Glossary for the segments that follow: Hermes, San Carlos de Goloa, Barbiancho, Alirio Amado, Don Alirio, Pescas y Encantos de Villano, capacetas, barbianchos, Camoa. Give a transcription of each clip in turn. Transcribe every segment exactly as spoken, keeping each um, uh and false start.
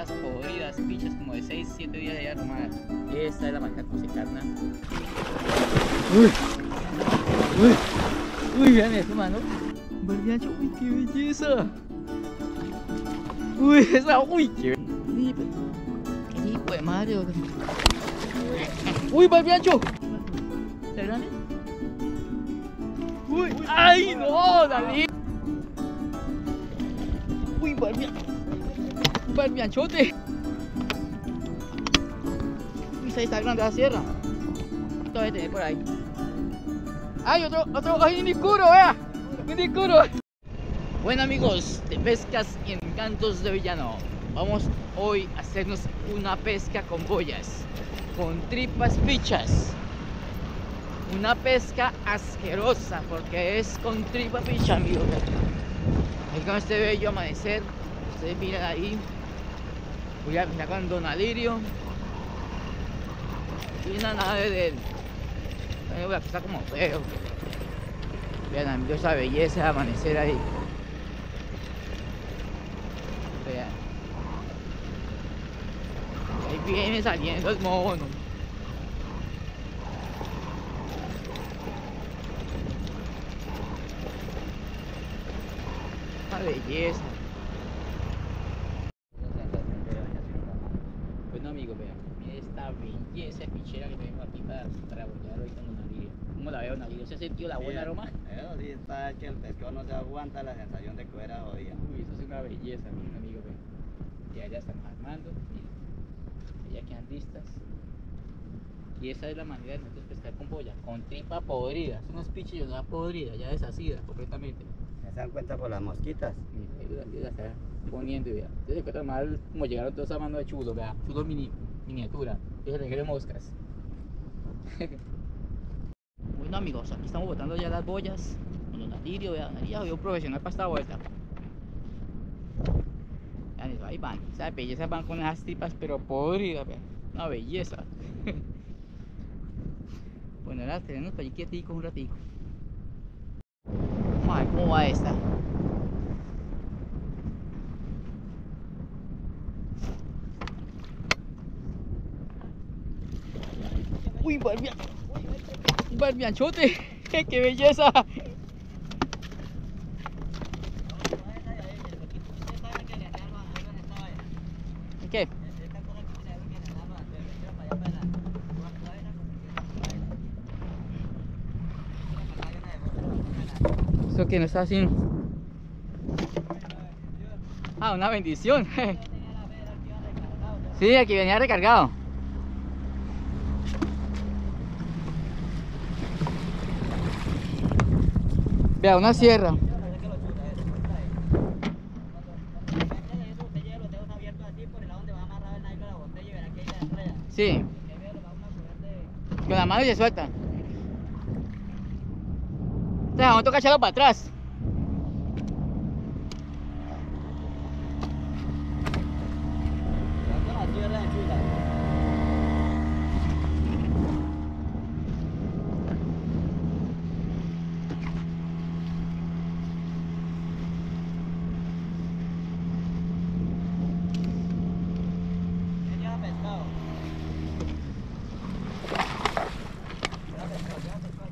papas podridas, pichas como de seis, siete días de allá armadas. Esta es la manera como se carna. Uy, uy, uy, vean eso, mano. Barbiancho, uy, qué belleza. Uy, esa, uy, qué belleza. Hijo de madre, bro. Uy, Barbiancho. ¿Está grande? Uy, ay, no, David. Uy, Barbiancho. Barbianchote. Uy, ahí está grande la sierra. Lo voy a tener por ahí. Ay, otro, otro, ay, un discuro, vea. Un discuro. Bueno, amigos de Pescas y Encantos de Villano, vamos hoy a hacernos una pesca con boyas, con tripas pichas. Una pesca asquerosa porque es con tripa picha, amigos. Con este bello amanecer, ustedes miran ahí. Voy a pescar con Don Alirio y una nave de él. Voy a pescar como feo. Vean, amigos, esa belleza de amanecer ahí. Vean. Ahí viene saliendo el mono. Belleza. Bueno, amigos, vean, miren esta belleza pichera que tenemos aquí para, para bolear hoy con Don Alirio. ¿Cómo la veo, Don Alirio? ¿Se ha sentido la buena sí, aroma? Eso sí, está que el pescado no se aguanta la sensación de que era jodida. Uy, eso es una belleza, miren, amigos, vean. Ya, ya estamos armando, miren. Ya quedan listas. Y esa es la manera de nosotros pescar con boya, con tripa podrida. Son unos pichillos, no podridas, ya deshacidas completamente. Se dan cuenta por las mosquitas. Sí, las está poniendo, vea. Ustedes se encuentran mal como llegaron todos a mano de chulo, vea. Chulo mini, miniatura. Y se requieren moscas. Bueno, amigos, aquí estamos botando ya las boyas. Con Don Alirio, vea. Don Alirio es un profesional para esta vuelta. Vean eso, ahí van. Esas bellezas van con esas tripas, pero podridas, vea. Una belleza. Bueno, ahora tenemos para allí quieticos un ratico. Ay, ¿cómo va esta? Uy, barbian... barbianchote, qué belleza. ¿Qué? Que no está así. Ah, una bendición. Sí, aquí venía recargado. Vea, una sierra. Sí. Con la mano y se suelta. Vamos a tocar echarlo para atrás.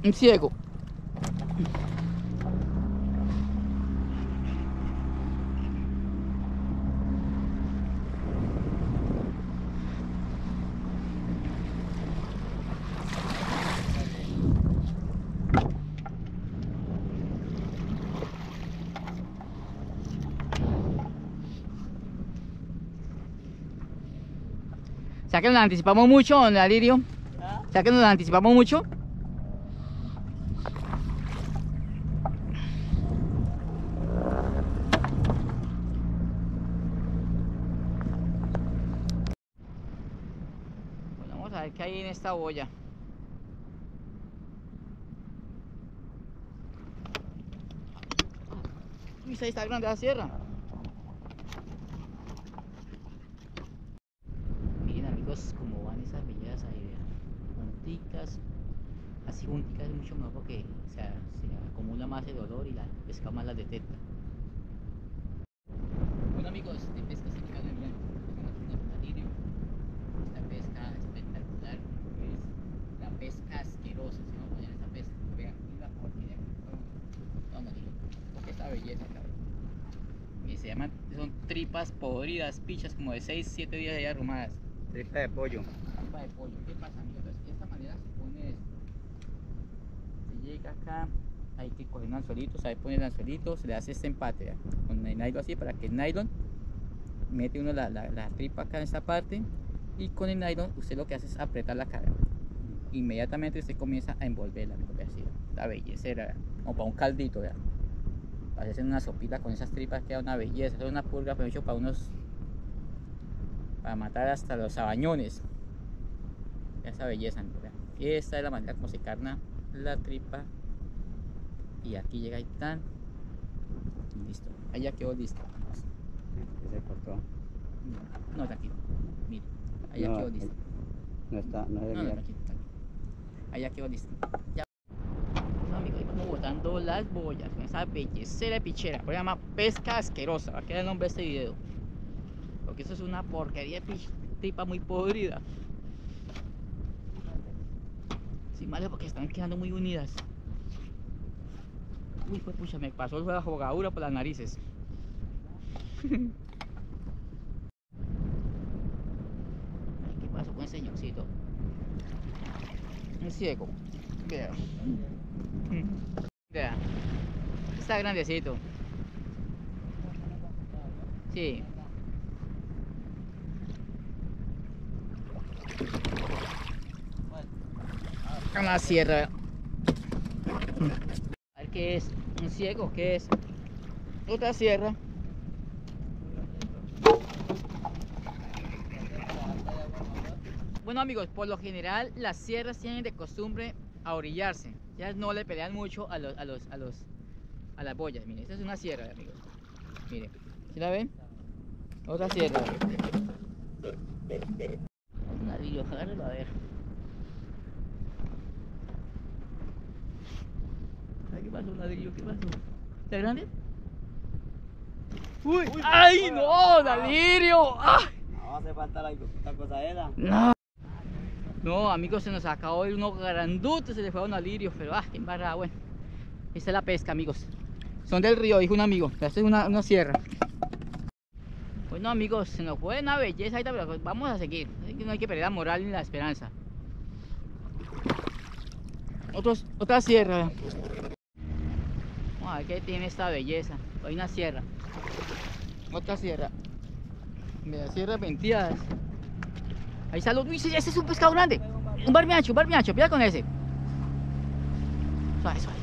Un ciego. O sea que nos anticipamos mucho, Don Alirio. O sea que nos anticipamos mucho. Bueno, vamos a ver qué hay en esta boya. Uy, ahí está grande la sierra. Como van esas bellas ahí, junticas, así junticas es mucho mejor porque o sea, se acumula más el olor y la pesca más la detecta. Bueno, amigos, de Pescas y Encantos de Villano. tripas podridas, pichas como de seis, siete días allá arrumadas. Tripa de pollo. Tripa de pollo. ¿Qué pasa, amigo? Entonces, de esta manera se pone esto. Se llega acá, hay que coger un anzuelito, o sea, ahí pone el anzuelito, se le hace este empate, con el nylon así, para que el nylon mete uno la, la, la tripa acá en esta parte, y con el nylon usted lo que hace es apretar la cara. Inmediatamente usted comienza a envolverla, amigo, así, la belleza, ¿verdad? O para un caldito, ¿verdad? Para hacer una sopita con esas tripas queda una belleza, es una purga, pero hecho para unos, para matar hasta los abañones. Esa belleza, amigo, ¿verdad? Esta es la manera como se carna la tripa. Y aquí llega y tan listo, ahí ya quedó listo. ¿Se cortó? No, no, tranquilo, mire, ahí ya no, quedó listo. No está, no es no, no, tranquilo, tranquilo. Ahí ya quedó listo. Ya. Bueno, amigos, vamos botando las boyas con esa bellecera de pichera, que se llama pesca asquerosa, va a quedar el nombre de este video. Porque eso es una porquería de tripa muy podrida. Sin malo porque están quedando muy unidas. Uy, pues pucha, me pasó la jugadura por las narices. ¿Qué pasó con ese señorcito? Un ciego. Vea. Vea. Está grandecito. Sí. Con la sierra. ¿Qué es? ¿Un ciego? ¿Qué es? Otra sierra. Bueno, amigos, por lo general las sierras tienen de costumbre a orillarse. Ya no le pelean mucho a los a los a los a las boyas. Miren, esta es una sierra, amigos. Miren, ¿sí la ven? Otra sierra. Un ladrillo, agárralo a ver. ¿Qué pasó, ladrillo? ¿Qué pasó? ¿Está grande? ¡Uy! Uy, ¡ay, no, Alirio! ¡Ay! No hace falta la, la cosa esa. No. No, amigos, se nos acabó de unos grandotes, se le fue a un Alirio, pero ¡ah, qué embarrada! Bueno, esta es la pesca, amigos. Son del río, dijo un amigo. Esta es una, una sierra. Bueno, amigos, se nos fue una belleza ahorita, pero vamos a seguir. No hay que perder la moral ni la esperanza. Otros, otra sierra. A ver qué tiene esta belleza. Hay una sierra, otra sierra, mira, sierra ventidas. Ahí salió. Uy, ese es un pescado grande, un barbiancho, un barbiancho. Mira con ese. Suave, suave.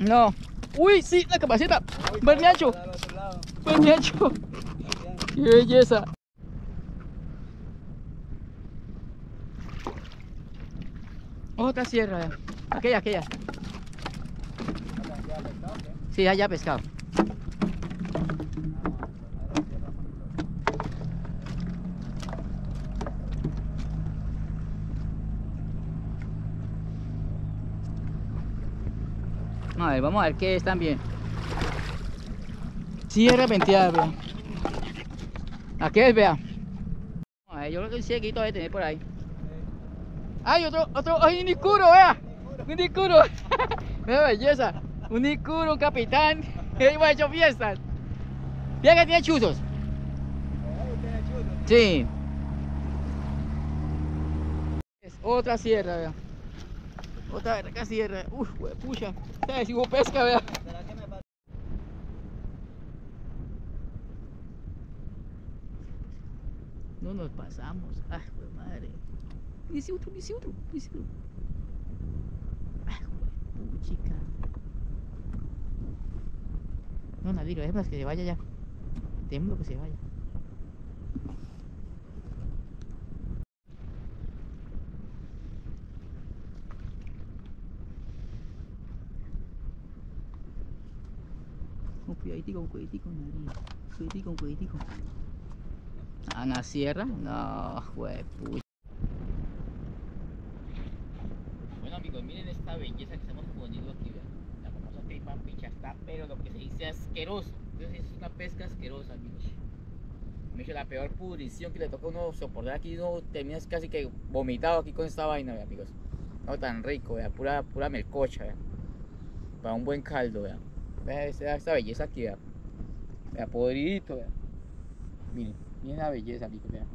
No. Uy, sí, la capaceta. Barbiancho, barbiancho. Qué belleza. Otra sierra, aquella, aquella. Sí, allá pescado. A ver, vamos a ver qué es también. Sierra venteada, vea. Aquí es, vea. A ver, yo creo que el cieguito debe tener por ahí. Hay otro, otro, hay un icuro, vea, un icuro, vea belleza, un icuro, un capitán, que hemos hecho fiestas. Vea que tiene chuzos. Sí. Es otra sierra, vea, otra verga sierra, uff, pucha, si hubo pesca, vea. No nos pasamos, ay, madre. Dice otro, dice otro, dice otro. Ay, güey, chica. No, Alirio, es más que se vaya ya. Temo que se vaya. Con cuidadito, con cuidadito, Alirio. Cuidadito, con cuidadito. ¿Ana Sierra? No, güey, pucha. Miren esta belleza que estamos poniendo aquí, ¿verdad? La famosa tripa picha está, pero lo que se dice asqueroso. Entonces es una pesca asquerosa, amigos. Me hizo la peor pudrición que le toca uno soportar aquí. Uno terminas casi que vomitado aquí con esta vaina, ¿verdad, amigos? No tan rico, ¿verdad? Pura, pura melcocha, ¿verdad? para un buen caldo, vean. Vean esta, esta belleza aquí, vean. Vean, podridito, vean. Miren, miren la belleza, amigos, vean.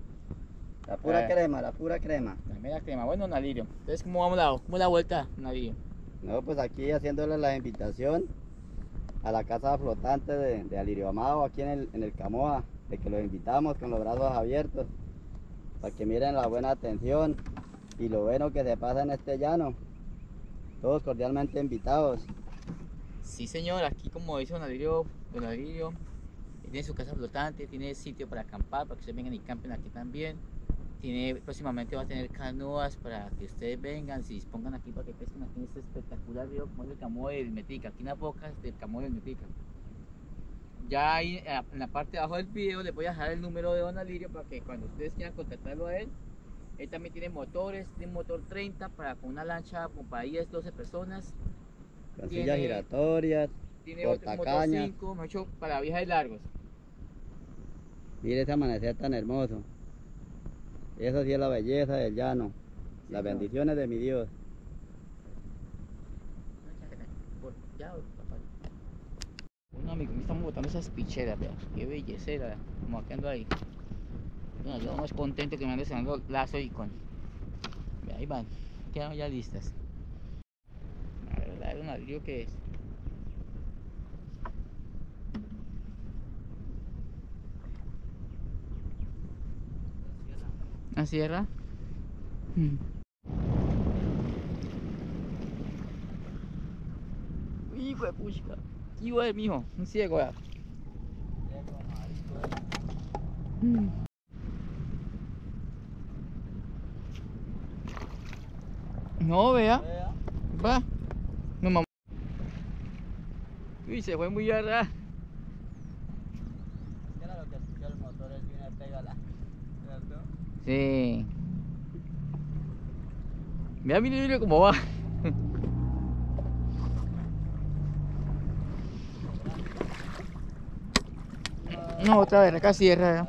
La pura crema, la pura crema. La mera crema. Bueno, don Alirio, entonces, ¿cómo vamos la, cómo la vuelta, don Alirio? No, pues aquí haciéndole la invitación a la casa flotante de, de Alirio Amado, aquí en el, en el Camoa, de que los invitamos con los brazos abiertos, para que miren la buena atención y lo bueno que se pasa en este llano. Todos cordialmente invitados. Sí, señor, aquí como dice don Alirio, don Alirio tiene su casa flotante, tiene sitio para acampar, para que ustedes vengan y campen aquí también. Tiene, próximamente va a tener canoas para que ustedes vengan, se dispongan aquí para que pesquen aquí en este espectacular río como es el Camoa del Metica, aquí en las bocas del Camoa del Metica. Ya ahí en la parte de abajo del video les voy a dejar el número de don Alirio para que cuando ustedes quieran contactarlo a él. Él también tiene motores, tiene un motor treinta para con una lancha como para diez, doce personas. Casillas giratorias, tiene otro motor cinco, ocho para viajes largos. Mire ese amanecer tan hermoso. Esa sí es la belleza del llano, sí, las bendiciones no. de mi Dios. Bueno, amigo, me estamos botando esas picheras, vea, qué bellecera, como acá ando ahí. Bueno, yo más contento que me ando cenando el lazo y con... Vea, ahí van, quedan ya listas. La verdad, don Alirio, ¿qué es? ¿La sierra? Hmm. Hijo de puchica, hijo de mi hijo, un ciego ya. Hmm. No vea, va, no mamá. Uy, se fue muy larga. ¿Qué era lo que escuchó el motor? El viene a pegarla, ¿cierto? Sí. Mira, mira, mira cómo va. No, otra vez, acá cierra.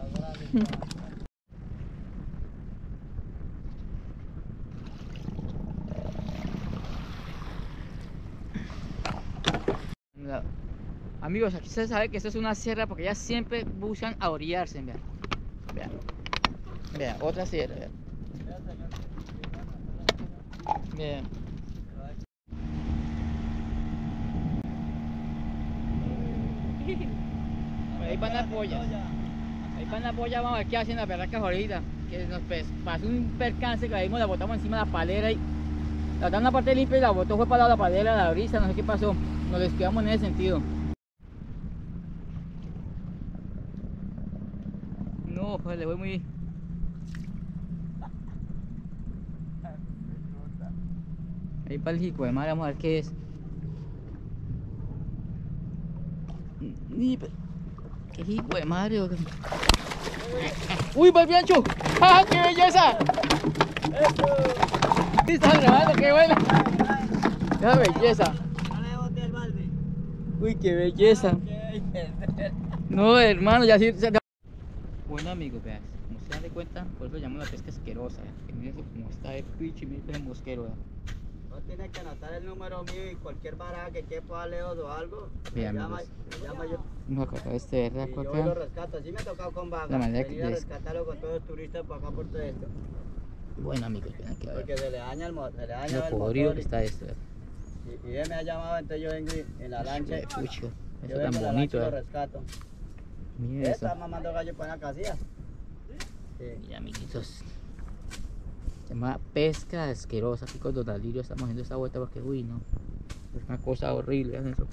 Amigos, aquí se sabe que esto es una sierra porque ellas siempre buscan a orillarse. Vean. Vean. Vean, otra sierra. Vean. Ahí van las boyas. Ahí van las boyas, vamos a ver qué hacen las berracas ahorita. Que nos pasó un percance que la vimos, la botamos encima de la palera y la dan una parte limpia y la botó fue para la palera, la brisa, no sé qué pasó. Nos les quedamos en ese sentido. No, pues le voy muy... Ahí para el hijo de madre, vamos a ver qué es. Qué hijo de madre. Uy, barbiancho. ¡Ah, qué belleza! Estás grabando, qué buena. Qué belleza. Uy, qué belleza. No, hermano, ya sí. Bueno, amigos, vean, como se dan de cuenta, por eso llamamos la pesca asquerosa. Miren cómo está de pichi, miren el mosquero. Tienes que anotar el número mío y cualquier baraja que quepa Leos o algo. Bien, me llama, me llama yo. No, acá este es yo lo rescato, sí me ha tocado con vaga. La manera que quieres. Rescatarlo con todos los turistas para acá por todo esto. Bueno, amigos, vean que porque se le daña el, se le daña no, el motor. Que está esto. Y, y él me ha llamado, entonces yo vengo en la lancha. Pucho, eso tan bonito. Yo lo rescato. Mira eso. Está mamando gallo para la casilla. Sí. Mira, amiguitos. Se llama pesca asquerosa, aquí con don Alirio estamos haciendo esta vuelta porque uy no, es una cosa horrible, vean eso.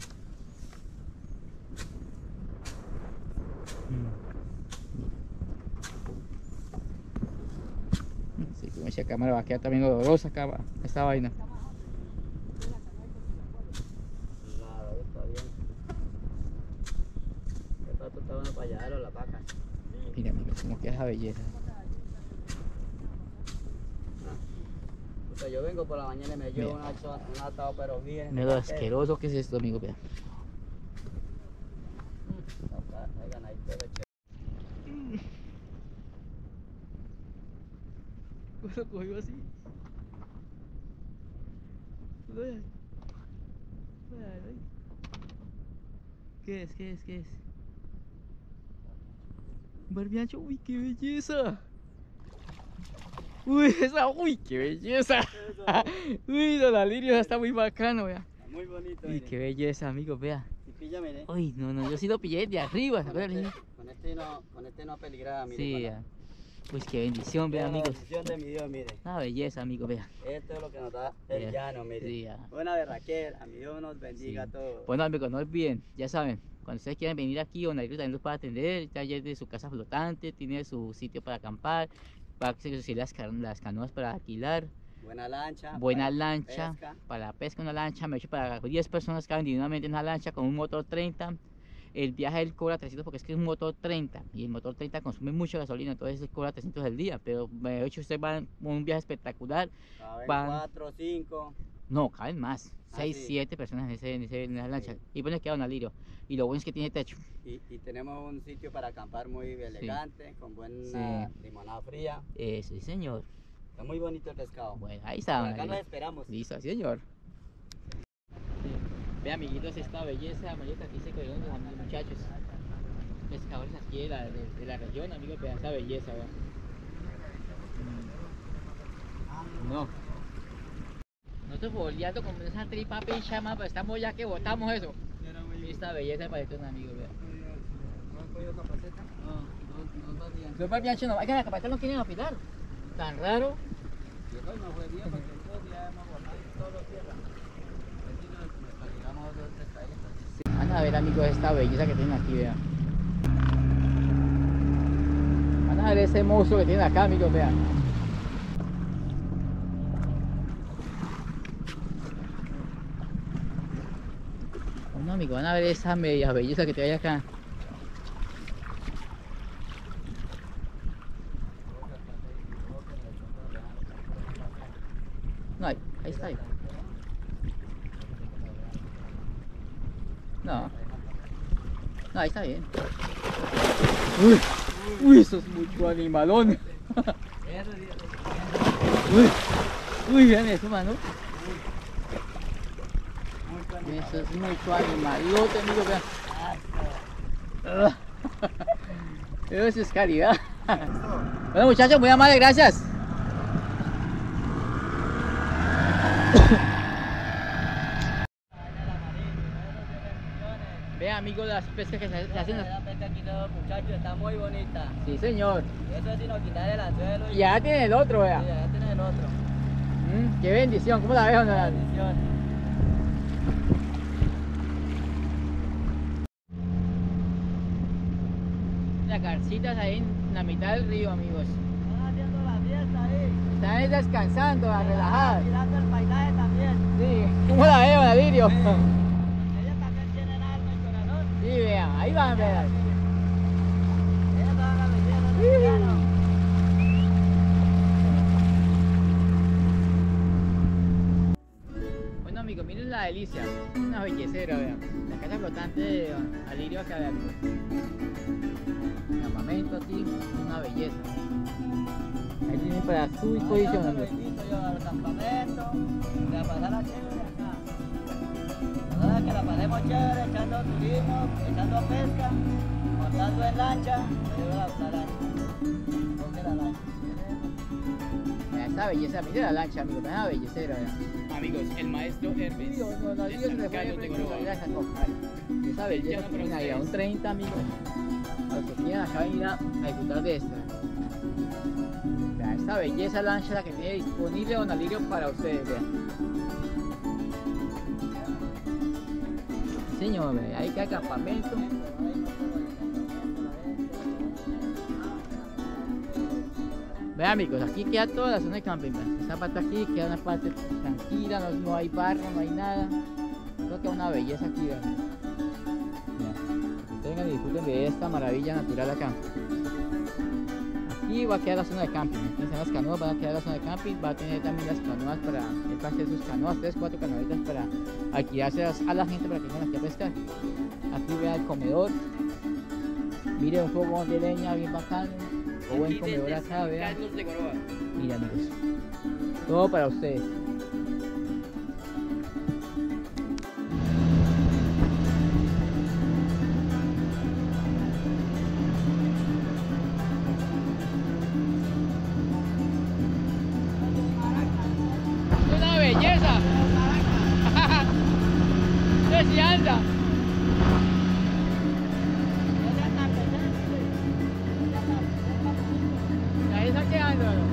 Así que esa cámara va a quedar también dolorosa acá, esta vaina. Claro, está bien. El rato está bueno para allá o las vacas. Mira, mira, como que es la belleza. Yo vengo por la mañana y me llevo un atado, pero bien. Mira lo asqueroso que es esto, amigo. Vean. Lo cogió así. Ay, ay. ¿Qué es? ¿Qué es? ¿Qué es? Barbiancho, uy, qué belleza. Uy, esa, uy, qué belleza. Uy, don Alirio está muy bacano, vea. Muy bonito. Uy, qué belleza, amigo, vea. Píllame, ¿eh? Uy, no, no, yo sí lo pillé de arriba. Con, a ver, este, con este no, con este no peligraba, mire. Sí, para... pues qué bendición, vea, amigos. Bendición de mi Dios, mire. Una belleza, amigo, vea. Esto es lo que nos da el vea. Llano, mire. Sí, buena de Raquel, a mi Dios nos bendiga sí. a todos. Bueno, amigos, no olviden, ya saben, cuando ustedes quieran venir aquí, don Alirio también los va a atender. El taller de su casa flotante, tiene su sitio para acampar, va a conseguir las, can las canoas para alquilar. Buena lancha. Buena para lancha. Pesca. Para la pesca, una lancha. Me he hecho para diez personas cada individualmente en una lancha con un motor treinta. El viaje él cobra trescientos porque es que es un motor treinta. Y el motor treinta consume mucha gasolina, entonces él cobra trescientos al día. Pero me he hecho usted va un viaje espectacular. Caben van... cuatro, cinco. No, caben más. seis, siete ah, sí. personas en, ese, en, ese, en esa lancha. Sí. Y bueno, es que don Alirio. Y lo bueno es que tiene techo. Y, y tenemos un sitio para acampar muy elegante, sí. con buena sí. limonada fría. Eh, sí, señor. Está muy bonito el pescado. Bueno, ahí está. Por acá nos esperamos. Listo, señor. Ve, amiguitos, esta belleza amarilla que se cogieron los muchachos. Pescadores aquí de la, de, de la región, amigos, vean esa belleza, vean. No. Nosotros boleando con esa tripa pichama, pero estamos ya que botamos eso. Esta belleza para estos amigos, vean. ¿No han cogido capaceta? No, no, no. Los barbianchos no, hay que la capaceta no quieren apilar. Tan raro. Yo hoy no fue día porque todos los días hemos guardado todos los tierras. Aquí nos fabricamos otros tres países. Van a ver, amigos, esta belleza que tienen aquí, vean. Van a ver ese monstruo que tienen acá, amigos, vean. Bueno, amigos, van a ver esa media belleza que te hay acá. No, ahí, ahí está. Ahí. No. No, ahí está bien. Uy, uy, eso es mucho animalón. Uy, uy, vean eso, mano. Eso es mucho animalote, amigo, vean. Eso es calidad. Bueno, muchachos, muy amable, gracias. Vean, amigos, las pescas que se, se hacen. La pesca aquí todos, muchachos, está muy bonita. Sí, señor. Eso es si nos quitar el anzuelo. Y ya tiene el otro, vea. Sí, ya tiene el otro. Mm, qué bendición, ¿cómo la ves, don? Qué bendición. Las garcitas ahí en la mitad del río, amigos. Están descansando, a relajar. Mirando el paisaje también. Sí. ¿Cómo la veo, Alirio? Sí. Ellos también tienen alma y corazón. Sí, vean, ahí van a ver. Ellos van a ver, vean, los mexicanos. Bueno, amigos, miren la delicia. Una bellecera, vean. La casa flotante de Alirio acá, vean. El campamento así, una belleza. Ahí tienen para su disposición. Yo al campamento, para pasar la chévere acá. Ahora que la pasemos chévere, echando turismo, echando pesca, montando en lancha, me llevo la lancha. Ponte la lancha. Esta belleza, mire la lancha, amigos, es una bellecera. Amigos, el maestro Hermes. Sí, no, no, de San Carlos de Goloa. Esa belleza que tiene ahí, un treinta, amigos. Los que quieran acá venir a disfrutar de esto. Esta belleza lancha la que tiene disponible don Alirio para ustedes, vean. Señor, ahí que hay campamento. Vean, amigos, aquí queda toda la zona de camping. Esta parte aquí queda una parte tranquila, no, no hay barro, no hay nada. Creo que es una belleza aquí, vean. Vean. Tengan y disfruten de esta maravilla natural acá. Y va a quedar la zona de camping, entonces las canoas van a quedar la zona de camping, va a tener también las canoas para el hacer sus canoas, tres, cuatro canoitas para alquilarse a la gente para que vengan aquí a pescar. Aquí vea el comedor, mire un fogón de leña bien bacano, o buen aquí comedor acá, vean. Mira, amigos, todo para ustedes. confianza. Ahí está quedando.